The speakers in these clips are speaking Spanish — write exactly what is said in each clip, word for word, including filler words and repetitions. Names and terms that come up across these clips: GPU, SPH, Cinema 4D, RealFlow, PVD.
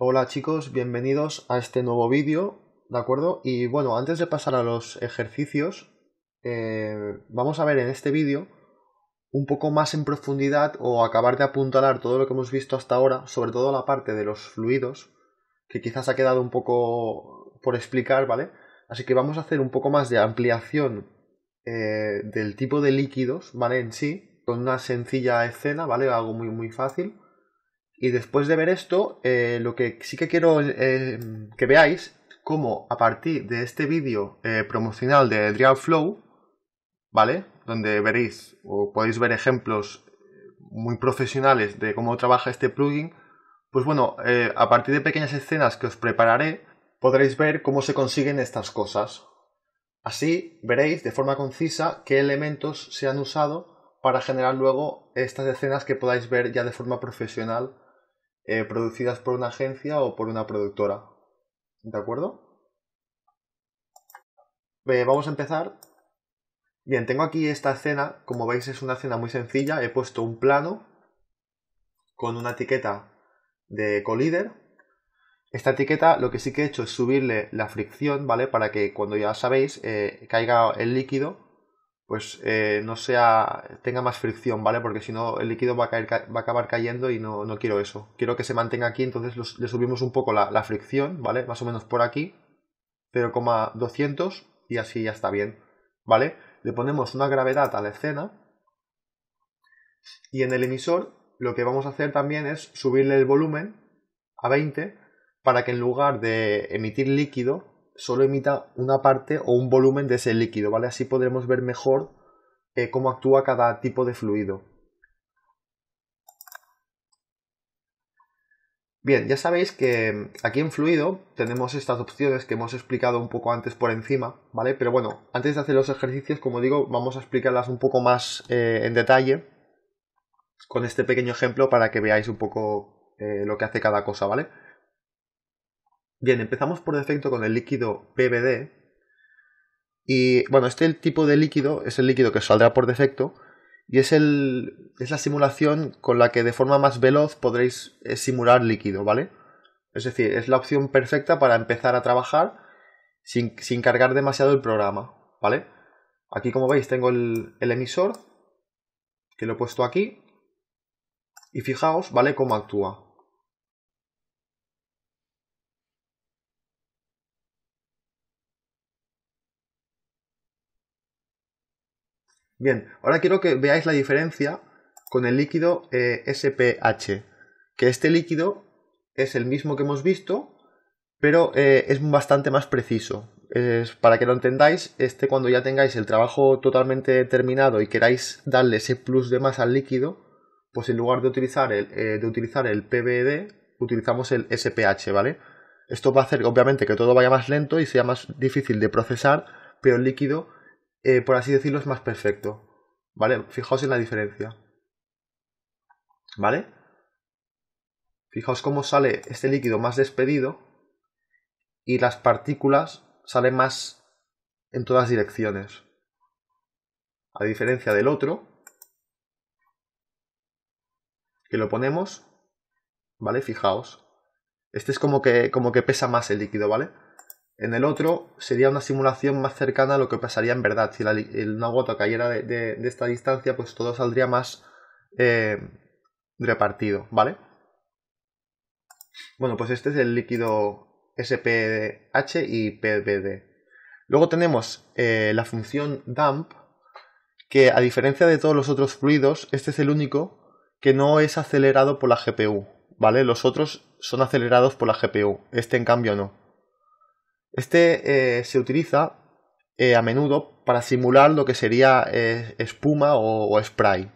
Hola chicos, bienvenidos a este nuevo vídeo, ¿de acuerdo? Y bueno, antes de pasar a los ejercicios, eh, vamos a ver en este vídeo un poco más en profundidad o acabar de apuntalar todo lo que hemos visto hasta ahora, sobre todo la parte de los fluidos, que quizás ha quedado un poco por explicar, ¿vale? Así que vamos a hacer un poco más de ampliación eh, del tipo de líquidos, ¿vale? En sí, con una sencilla escena, ¿vale? Algo muy, muy fácil. Y después de ver esto, eh, lo que sí que quiero eh, que veáis, cómo a partir de este vídeo eh, promocional de RealFlow, ¿vale? Donde veréis o podéis ver ejemplos muy profesionales de cómo trabaja este plugin, pues bueno, eh, a partir de pequeñas escenas que os prepararé, podréis ver cómo se consiguen estas cosas. Así veréis de forma concisa qué elementos se han usado para generar luego estas escenas que podáis ver ya de forma profesional, Eh, producidas por una agencia o por una productora, ¿de acuerdo? Eh, vamos a empezar. Bien, tengo aquí esta escena, como veis es una escena muy sencilla, he puesto un plano con una etiqueta de collider. Esta etiqueta lo que sí que he hecho es subirle la fricción, ¿vale? Para que cuando ya sabéis eh, caiga el líquido, pues eh, no sea, tenga más fricción, ¿vale? Porque si no el líquido va a, caer, va a acabar cayendo y no, no quiero eso. Quiero que se mantenga aquí, entonces los, le subimos un poco la, la fricción, ¿vale? Más o menos por aquí, cero coma doscientos y así ya está bien, ¿vale? Le ponemos una gravedad a la escena y en el emisor lo que vamos a hacer también es subirle el volumen a veinte para que en lugar de emitir líquido, solo emita una parte o un volumen de ese líquido, ¿vale? Así podremos ver mejor eh, cómo actúa cada tipo de fluido. Bien, ya sabéis que aquí en fluido tenemos estas opciones que hemos explicado un poco antes por encima, ¿vale? Pero bueno, antes de hacer los ejercicios, como digo, vamos a explicarlas un poco más eh, en detalle con este pequeño ejemplo para que veáis un poco eh, lo que hace cada cosa, ¿vale? Bien, empezamos por defecto con el líquido P V D y bueno, este tipo de líquido es el líquido que saldrá por defecto y es, el, es la simulación con la que de forma más veloz podréis simular líquido, ¿vale? Es decir, es la opción perfecta para empezar a trabajar sin, sin cargar demasiado el programa, ¿vale? Aquí como veis tengo el, el emisor que lo he puesto aquí y fijaos, ¿vale? Cómo actúa. Bien, ahora quiero que veáis la diferencia con el líquido eh, S P H, que este líquido es el mismo que hemos visto, pero eh, es bastante más preciso. Es, para que lo entendáis, este cuando ya tengáis el trabajo totalmente terminado y queráis darle ese plus de más al líquido, pues en lugar de utilizar el, eh, de utilizar el P V D, utilizamos el S P H, ¿vale? Esto va a hacer, obviamente, que todo vaya más lento y sea más difícil de procesar, pero el líquido, Eh, por así decirlo, es más perfecto, ¿vale? Fijaos en la diferencia, ¿vale? Fijaos cómo sale este líquido más despedido y las partículas salen más en todas direcciones, a diferencia del otro, que lo ponemos, ¿vale? Fijaos, este es como que, como que pesa más el líquido, ¿vale? En el otro sería una simulación más cercana a lo que pasaría en verdad. Si la, una gota cayera de, de, de esta distancia, pues todo saldría más eh, repartido, ¿vale? Bueno, pues este es el líquido S P H y P V D. Luego tenemos eh, la función dump, que a diferencia de todos los otros fluidos, este es el único que no es acelerado por la G P U, ¿vale? Los otros son acelerados por la G P U, este en cambio no. Este eh, se utiliza eh, a menudo para simular lo que sería eh, espuma o, o spray,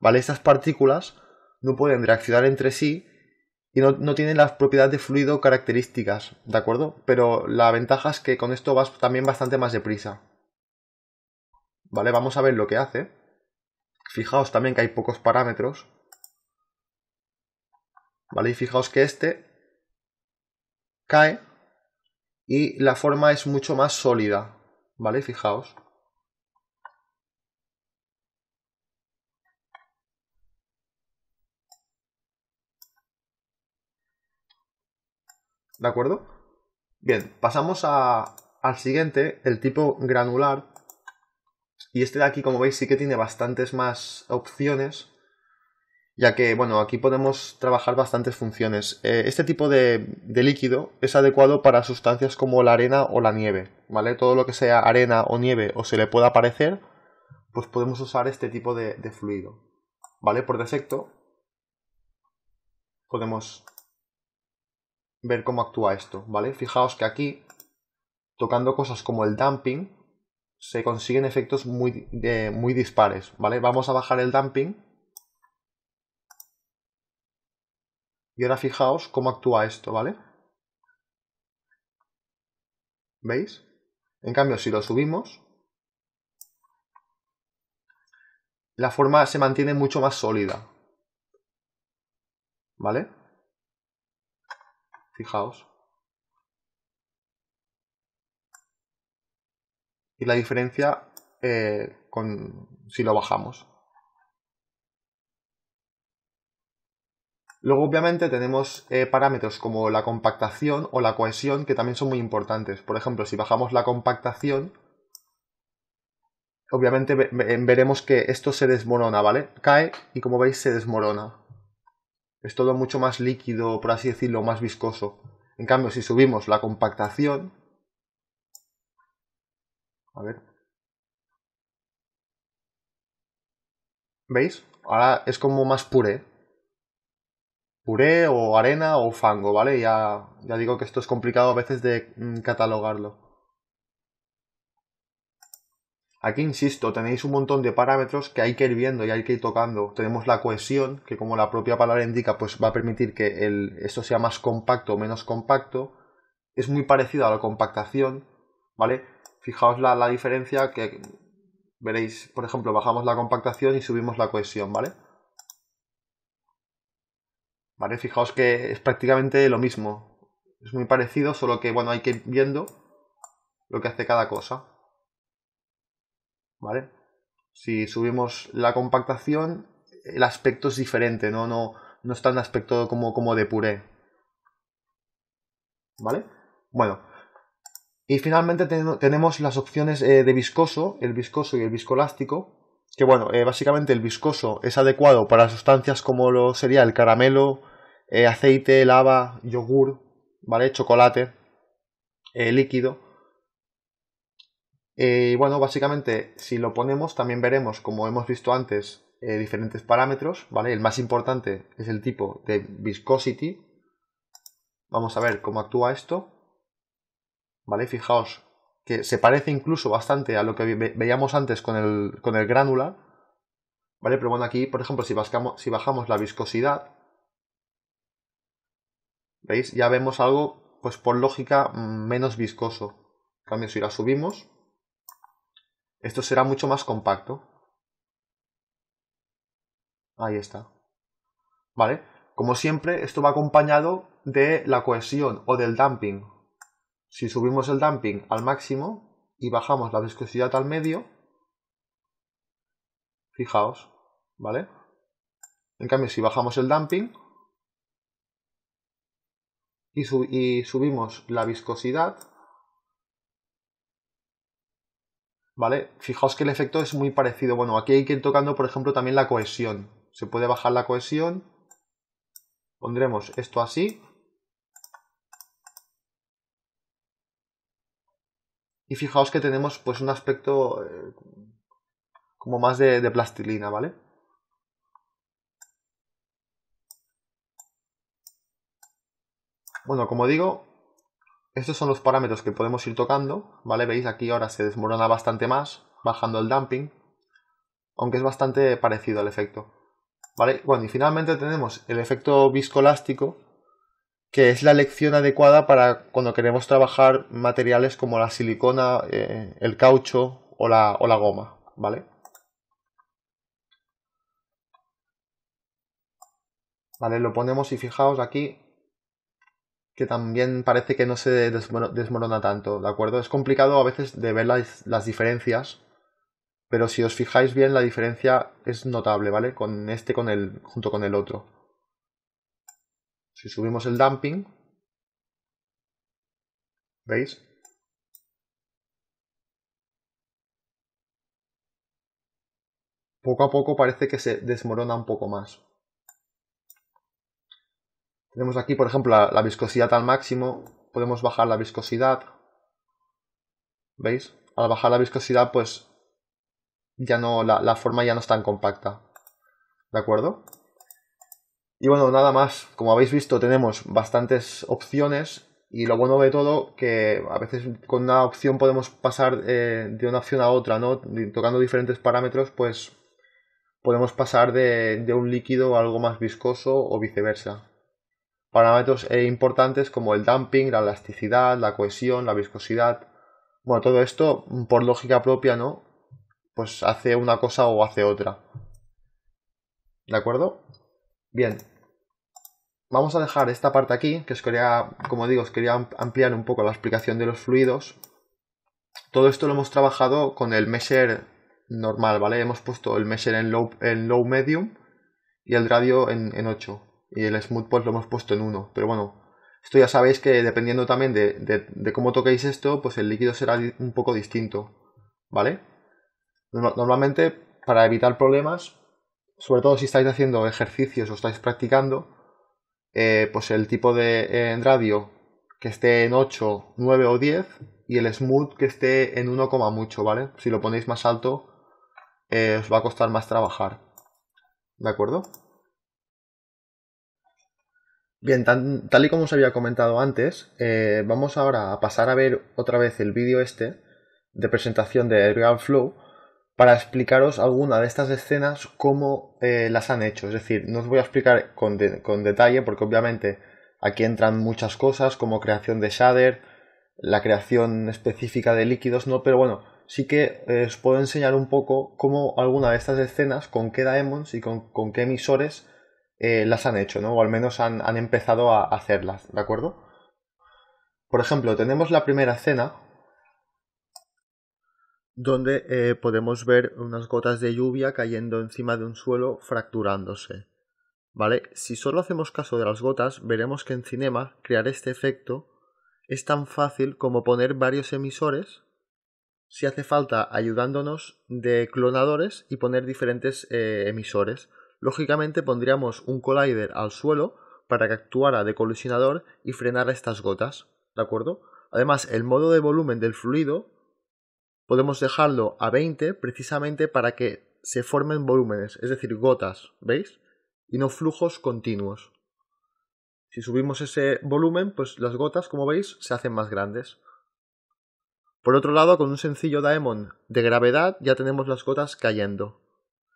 ¿vale? Estas partículas no pueden reaccionar entre sí y no, no tienen las propiedades de fluido características, ¿de acuerdo? Pero la ventaja es que con esto vas también bastante más deprisa, ¿vale? Vamos a ver lo que hace. Fijaos también que hay pocos parámetros, ¿vale? Y fijaos que este cae y la forma es mucho más sólida, ¿vale? Fijaos. ¿De acuerdo? Bien, pasamos a, al siguiente, el tipo granular. Y este de aquí, como veis, sí que tiene bastantes más opciones, ya que, bueno, aquí podemos trabajar bastantes funciones. Eh, este tipo de, de líquido es adecuado para sustancias como la arena o la nieve, ¿vale? Todo lo que sea arena o nieve o se le pueda parecer, pues podemos usar este tipo de, de fluido, ¿vale? Por defecto podemos ver cómo actúa esto, ¿vale? Fijaos que aquí, tocando cosas como el damping, se consiguen efectos muy, eh, muy dispares, ¿vale? Vamos a bajar el damping. Y ahora fijaos cómo actúa esto, ¿vale? ¿Veis? En cambio, si lo subimos, la forma se mantiene mucho más sólida, ¿vale? Fijaos. Y la diferencia eh, con si lo bajamos. Luego obviamente tenemos eh, parámetros como la compactación o la cohesión que también son muy importantes. Por ejemplo, si bajamos la compactación, obviamente ve veremos que esto se desmorona, ¿vale? Cae y como veis se desmorona. Es todo mucho más líquido, por así decirlo, más viscoso. En cambio, si subimos la compactación... A ver. ¿Veis? Ahora es como más puré. Puré o arena o fango, ¿vale? Ya, ya digo que esto es complicado a veces de catalogarlo. Aquí, insisto, tenéis un montón de parámetros que hay que ir viendo y hay que ir tocando. Tenemos la cohesión, que como la propia palabra indica, pues va a permitir que el, esto sea más compacto o menos compacto. Es muy parecido a la compactación, ¿vale? Fijaos la, la diferencia que veréis, por ejemplo, bajamos la compactación y subimos la cohesión, ¿vale? ¿Vale? Fijaos que es prácticamente lo mismo. Es muy parecido, solo que, bueno, hay que ir viendo lo que hace cada cosa, ¿vale? Si subimos la compactación, el aspecto es diferente, no, no, no es tan aspecto como, como de puré, ¿vale? Bueno. Y finalmente ten tenemos las opciones eh, de viscoso, el viscoso y el viscoelástico, que bueno, eh, básicamente el viscoso es adecuado para sustancias como lo sería el caramelo, eh, aceite, lava, yogur, ¿vale? Chocolate, eh, líquido. Y eh, bueno, básicamente si lo ponemos también veremos, como hemos visto antes, eh, diferentes parámetros, ¿vale? El más importante es el tipo de viscosity. Vamos a ver cómo actúa esto. ¿Vale? Fijaos que se parece incluso bastante a lo que ve veíamos antes con el, con el granular, ¿vale? Pero bueno, aquí, por ejemplo, si, bascamos, si bajamos la viscosidad, ¿veis? Ya vemos algo, pues por lógica, menos viscoso. En cambio, si la subimos, esto será mucho más compacto. Ahí está. ¿Vale? Como siempre, esto va acompañado de la cohesión o del damping. Si subimos el damping al máximo y bajamos la viscosidad al medio, fijaos, ¿vale? En cambio, si bajamos el damping y, sub y subimos la viscosidad, ¿vale? Fijaos que el efecto es muy parecido. Bueno, aquí hay que ir tocando, por ejemplo, también la cohesión. Se puede bajar la cohesión. Pondremos esto así. Y fijaos que tenemos pues un aspecto eh, como más de, de plastilina, ¿vale? Bueno, como digo, estos son los parámetros que podemos ir tocando, ¿vale? Veis, aquí ahora se desmorona bastante más, bajando el damping, aunque es bastante parecido al efecto, ¿vale? Bueno, y finalmente tenemos el efecto viscoelástico, que es la elección adecuada para cuando queremos trabajar materiales como la silicona, eh, el caucho o la, o la goma, ¿vale? Vale, lo ponemos y fijaos aquí que también parece que no se desmorona tanto, ¿de acuerdo? Es complicado a veces de ver las, las diferencias, pero si os fijáis bien la diferencia es notable, ¿vale? Con este con el, junto con el otro. Si subimos el damping, ¿Veis? Poco a poco parece que se desmorona un poco más. Tenemos aquí, por ejemplo, la, la viscosidad al máximo. Podemos bajar la viscosidad. ¿Veis? Al bajar la viscosidad, pues ya no, la, la forma ya no es tan compacta. ¿De acuerdo? Y bueno, nada más. Como habéis visto, tenemos bastantes opciones. Y lo bueno de todo, que a veces con una opción podemos pasar eh, de una opción a otra, ¿no? Tocando diferentes parámetros, pues podemos pasar de, de un líquido a algo más viscoso o viceversa. Parámetros eh, importantes como el damping, la elasticidad, la cohesión, la viscosidad. Bueno, todo esto, por lógica propia, ¿no? Pues hace una cosa o hace otra. ¿De acuerdo? Bien. Vamos a dejar esta parte aquí, que os quería, como digo, os quería ampliar un poco la explicación de los fluidos. Todo esto lo hemos trabajado con el measure normal, ¿vale? Hemos puesto el measure en low, en low medium y el radio en, en ocho. Y el smooth pues lo hemos puesto en uno. Pero bueno, esto ya sabéis que dependiendo también de, de, de cómo toquéis esto, pues el líquido será un poco distinto, ¿vale? Normalmente, para evitar problemas, sobre todo si estáis haciendo ejercicios o estáis practicando, Eh, pues el tipo de eh, radio que esté en ocho, nueve o diez y el smooth que esté en uno, mucho, ¿vale? Si lo ponéis más alto eh, os va a costar más trabajar, ¿de acuerdo? Bien, tan, tal y como os había comentado antes, eh, vamos ahora a pasar a ver otra vez el vídeo este de presentación de RealFlow para explicaros alguna de estas escenas, cómo eh, las han hecho. Es decir, no os voy a explicar con, de, con detalle, porque obviamente aquí entran muchas cosas, como creación de shader, la creación específica de líquidos, ¿no? Pero bueno, sí que eh, os puedo enseñar un poco cómo alguna de estas escenas, con qué daemons y con, con qué emisores eh, las han hecho, ¿no? O al menos han, han empezado a hacerlas, ¿de acuerdo? Por ejemplo, tenemos la primera escena, donde eh, podemos ver unas gotas de lluvia cayendo encima de un suelo, fracturándose, ¿vale? Si solo hacemos caso de las gotas, veremos que en Cinema crear este efecto es tan fácil como poner varios emisores, si hace falta ayudándonos de clonadores y poner diferentes eh, emisores. Lógicamente pondríamos un collider al suelo para que actuara de colisionador y frenara estas gotas, ¿de acuerdo? Además, el modo de volumen del fluido podemos dejarlo a veinte precisamente para que se formen volúmenes, es decir, gotas, ¿veis? Y no flujos continuos. Si subimos ese volumen, pues las gotas, como veis, se hacen más grandes. Por otro lado, con un sencillo daemon de gravedad ya tenemos las gotas cayendo.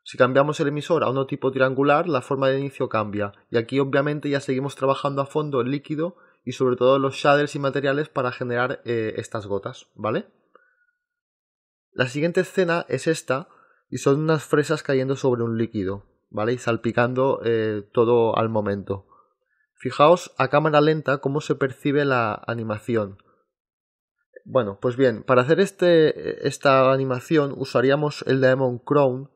Si cambiamos el emisor a uno tipo triangular, la forma de inicio cambia. Y aquí obviamente ya seguimos trabajando a fondo el líquido y sobre todo los shaders y materiales para generar eh, estas gotas, ¿vale? La siguiente escena es esta, y son unas fresas cayendo sobre un líquido, ¿vale? Y salpicando eh, todo al momento. Fijaos a cámara lenta cómo se percibe la animación. Bueno, pues bien, para hacer este, esta animación usaríamos el daemon Crown,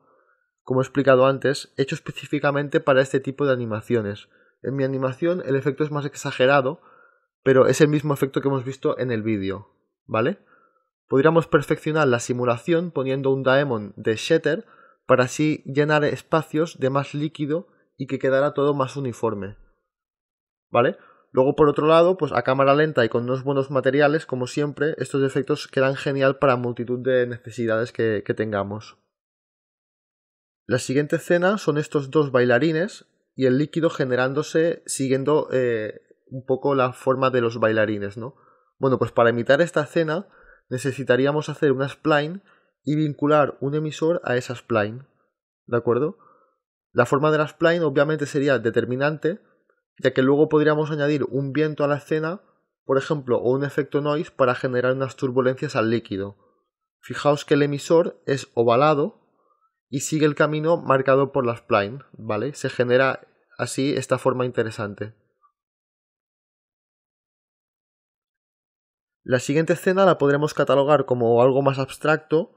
como he explicado antes, hecho específicamente para este tipo de animaciones. En mi animación el efecto es más exagerado, pero es el mismo efecto que hemos visto en el vídeo, ¿vale? Podríamos perfeccionar la simulación poniendo un daemon de shatter para así llenar espacios de más líquido y que quedara todo más uniforme, ¿vale? Luego, por otro lado, pues a cámara lenta y con unos buenos materiales, como siempre, estos efectos quedan genial para multitud de necesidades que, que tengamos. La siguiente escena son estos dos bailarines y el líquido generándose siguiendo eh, un poco la forma de los bailarines, ¿no? Bueno, pues para imitar esta escena necesitaríamos hacer una spline y vincular un emisor a esa spline, ¿de acuerdo? La forma de la spline obviamente sería determinante, ya que luego podríamos añadir un viento a la escena, por ejemplo, o un efecto noise para generar unas turbulencias al líquido. Fijaos que el emisor es ovalado y sigue el camino marcado por la spline, ¿vale? Se genera así esta forma interesante. La siguiente escena la podremos catalogar como algo más abstracto,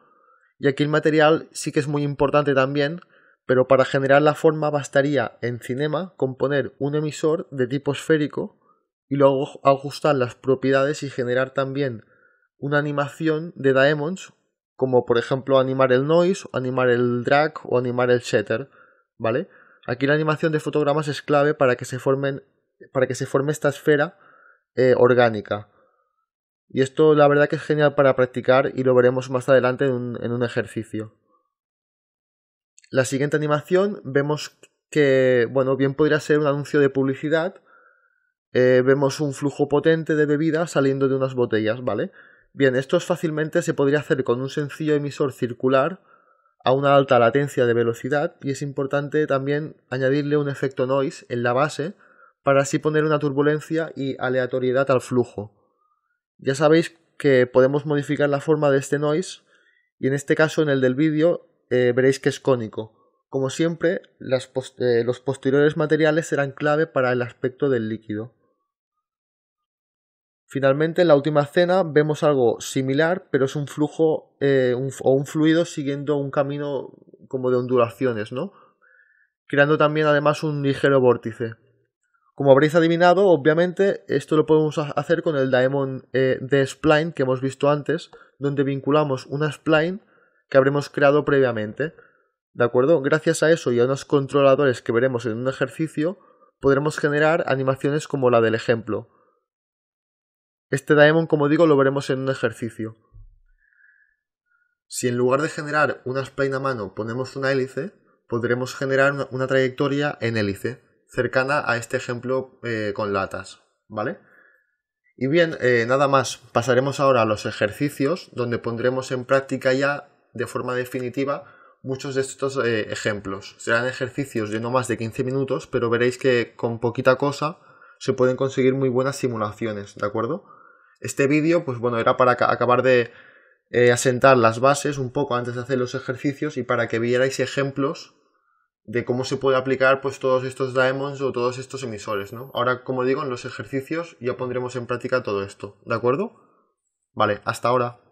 y aquí el material sí que es muy importante también, pero para generar la forma bastaría en Cinema con poner un emisor de tipo esférico y luego ajustar las propiedades y generar también una animación de daemons, como por ejemplo animar el noise, animar el drag o animar el shutter, ¿vale? Aquí la animación de fotogramas es clave para que se formen, para que se forme esta esfera eh, orgánica. Y esto la verdad que es genial para practicar y lo veremos más adelante en un, en un ejercicio. La siguiente animación vemos que, bueno, bien podría ser un anuncio de publicidad. Eh, vemos un flujo potente de bebida saliendo de unas botellas, ¿vale? Bien, esto fácilmente se podría hacer con un sencillo emisor circular a una alta latencia de velocidad, y es importante también añadirle un efecto noise en la base para así poner una turbulencia y aleatoriedad al flujo. Ya sabéis que podemos modificar la forma de este noise, y en este caso en el del vídeo eh, veréis que es cónico. Como siempre, las post eh, los posteriores materiales serán clave para el aspecto del líquido. Finalmente, en la última escena vemos algo similar, pero es un flujo eh, un, o un fluido siguiendo un camino como de ondulaciones, ¿no? Creando también además un ligero vórtice. Como habréis adivinado, obviamente esto lo podemos hacer con el daemon eh, de spline que hemos visto antes, donde vinculamos una spline que habremos creado previamente. ¿De acuerdo? Gracias a eso y a unos controladores que veremos en un ejercicio, podremos generar animaciones como la del ejemplo. Este daemon, como digo, lo veremos en un ejercicio. Si en lugar de generar una spline a mano ponemos una hélice, podremos generar una, una trayectoria en hélice, cercana a este ejemplo eh, con latas, ¿vale? Y bien, eh, nada más, pasaremos ahora a los ejercicios, donde pondremos en práctica ya de forma definitiva muchos de estos eh, ejemplos. Serán ejercicios de no más de quince minutos, pero veréis que con poquita cosa se pueden conseguir muy buenas simulaciones, ¿de acuerdo? Este vídeo, pues bueno, era para acabar de eh, asentar las bases un poco antes de hacer los ejercicios y para que vierais ejemplos de cómo se puede aplicar pues todos estos daemons o todos estos emisores, ¿no? Ahora, como digo, en los ejercicios ya pondremos en práctica todo esto, ¿de acuerdo? Vale, hasta ahora.